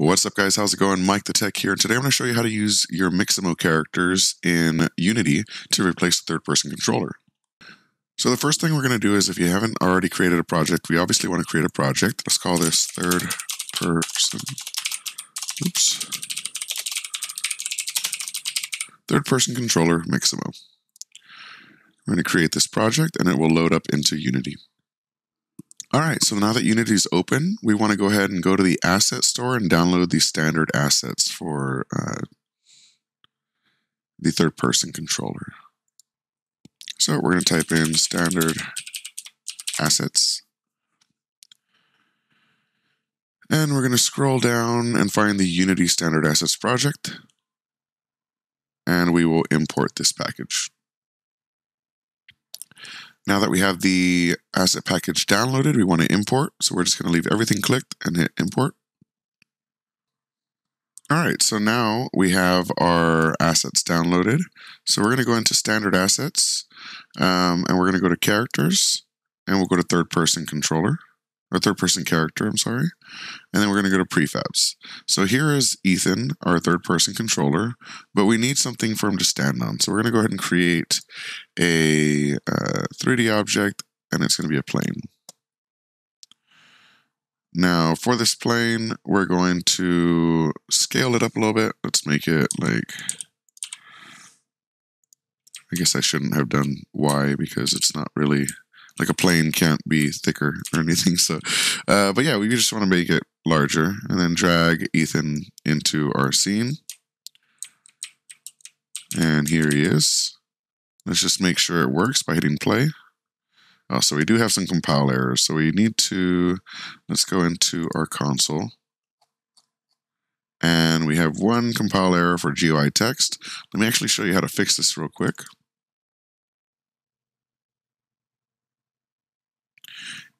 What's up, guys? How's it going? MikeTheTech here. And today I'm going to show you how to use your Mixamo characters in Unity to replace the third-person controller. So the first thing we're going to do is, if you haven't already created a project, we obviously want to create a project. Let's call this third-person controller Mixamo. We're going to create this project, and it will load up into Unity. All right, so now that Unity is open, we want to go ahead and go to the Asset Store and download the Standard Assets for the third-person controller. So we're going to type in Standard Assets. And we're going to scroll down and find the Unity Standard Assets project. And we will import this package. Now that we have the asset package downloaded, we want to import. So we're just going to leave everything clicked and hit import. All right, so now we have our assets downloaded. So we're going to go into Standard Assets, and we're going to go to Characters, and we'll go to Third-Person Controller, or Third-Person Character, I'm sorry. And then we're going to go to Prefabs. So here is Ethan, our third-person controller, but we need something for him to stand on. So we're going to go ahead and create a 3D object, and it's going to be a plane. Now, for this plane, we're going to scale it up a little bit. Let's make it like, I guess I shouldn't have done Y because it's not really, like a plane can't be thicker or anything. So, but yeah, we just want to make it larger and then drag Ethan into our scene. And here he is. Let's just make sure it works by hitting play. Oh, so we do have some compile errors. So we need to, let's go into our console. And we have one compile error for GUI text. Let me actually show you how to fix this real quick.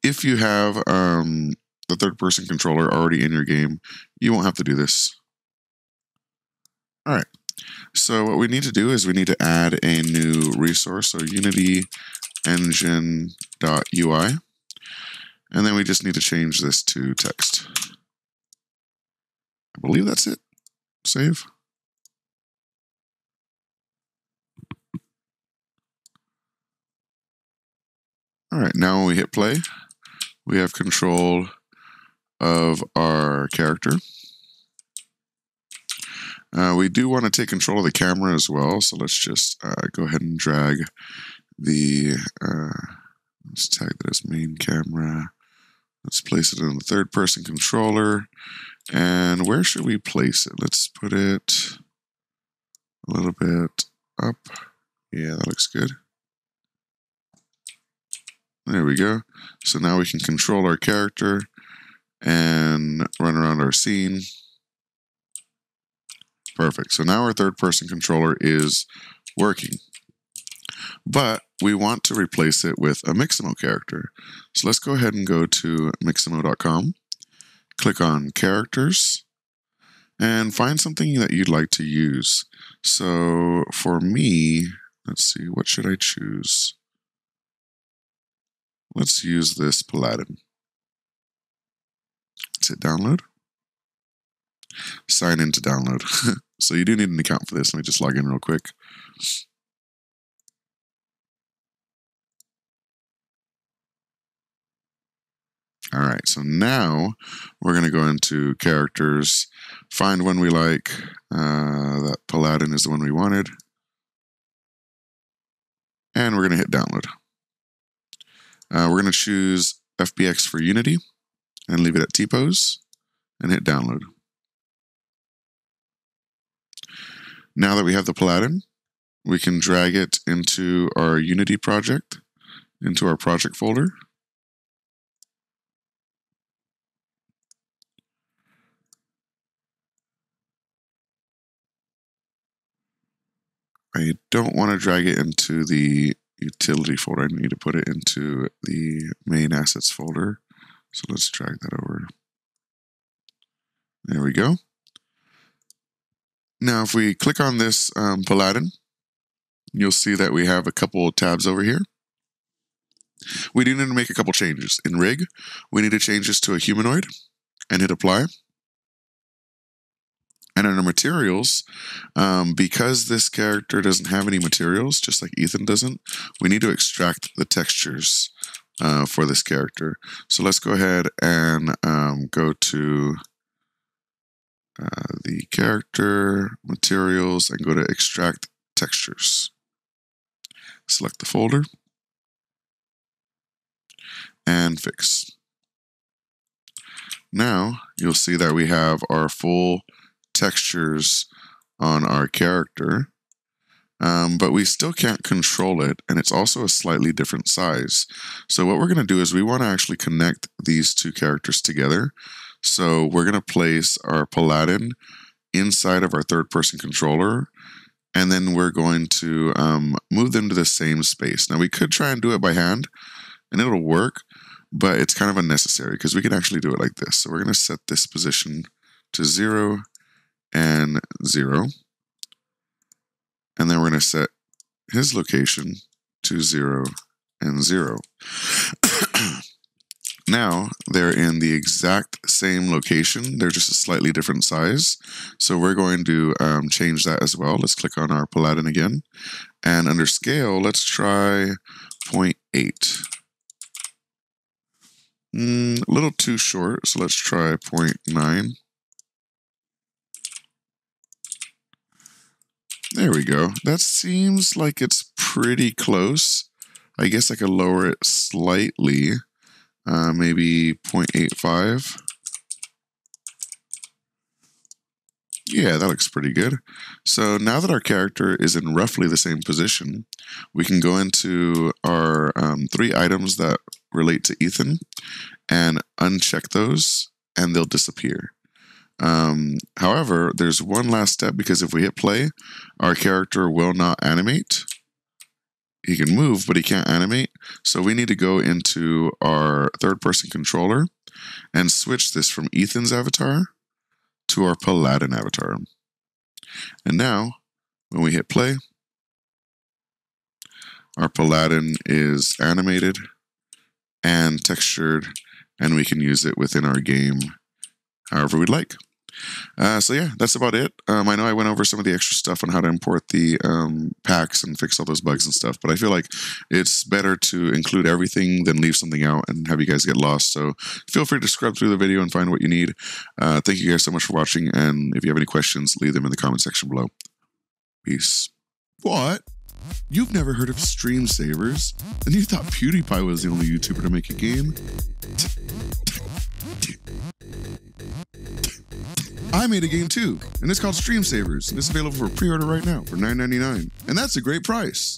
If you have the third-person controller already in your game, you won't have to do this. All right. So what we need to do is we need to add a new resource, so UnityEngine.UI. And then we just need to change this to text. I believe that's it. Save. All right, now when we hit play, we have control of our character. We do want to take control of the camera as well, so let's just go ahead and drag the, let's tag that as main camera. Let's place it in the third-person controller. And where should we place it? Let's put it a little bit up. Yeah, that looks good. There we go. So now we can control our character and run around our scene. Perfect. So now our third-person controller is working. But we want to replace it with a Mixamo character. So let's go ahead and go to mixamo.com, click on Characters, and find something that you'd like to use. So for me, let's see, what should I choose? Let's use this Paladin. Let's hit download. Sign in to download. So you do need an account for this. Let me just log in real quick. All right, so now we're going to go into characters, find one we like. That Paladin is the one we wanted. And we're going to hit download. We're going to choose FBX for Unity and leave it at T-Pose and hit download. Now that we have the Paladin, we can drag it into our Unity project, into our project folder. I don't want to drag it into the utility folder. I need to put it into the main assets folder. So let's drag that over. There we go. Now, if we click on this Paladin, you'll see that we have a couple of tabs over here. We do need to make a couple changes. In Rig, we need to change this to a humanoid and hit apply. And under materials, because this character doesn't have any materials, just like Ethan doesn't, we need to extract the textures for this character. So let's go ahead and go to the character materials and go to extract textures. Select the folder and fix. Now you'll see that we have our full textures on our character, but we still can't control it, and it's also a slightly different size. So what we're going to do is we want to actually connect these two characters together. So we're going to place our Paladin inside of our third-person controller, and then we're going to move them to the same space. Now we could try and do it by hand, and it'll work, but it's kind of unnecessary because we can actually do it like this. So we're going to set this position to 0 and 0. And then we're going to set his location to 0 and 0. Now they're in the exact same location. They're just a slightly different size. So we're going to change that as well. Let's click on our Paladin again. And under scale, let's try 0.8. A little too short, so let's try 0.9. There we go. That seems like it's pretty close. I guess I could lower it slightly, maybe 0.85. Yeah, that looks pretty good. So now that our character is in roughly the same position, we can go into our three items that relate to Ethan and uncheck those, and they'll disappear. However, there's one last step, because if we hit play, our character will not animate. He can move, but he can't animate. So we need to go into our third-person controller and switch this from Ethan's avatar to our Paladin avatar. And now, when we hit play, our Paladin is animated and textured, and we can use it within our game however we'd like. So yeah, that's about it. I know I went over some of the extra stuff on how to import the packs and fix all those bugs and stuff, but I feel like it's better to include everything than leave something out and have you guys get lost. So feel free to scrub through the video and find what you need. Thank you guys so much for watching, and if you have any questions, leave them in the comment section below. Peace. What? You've never heard of StreamSavers, and you thought PewDiePie was the only YouTuber to make a game? I made a game too, and it's called StreamSavers, and it's available for pre-order right now for $9.99, and that's a great price.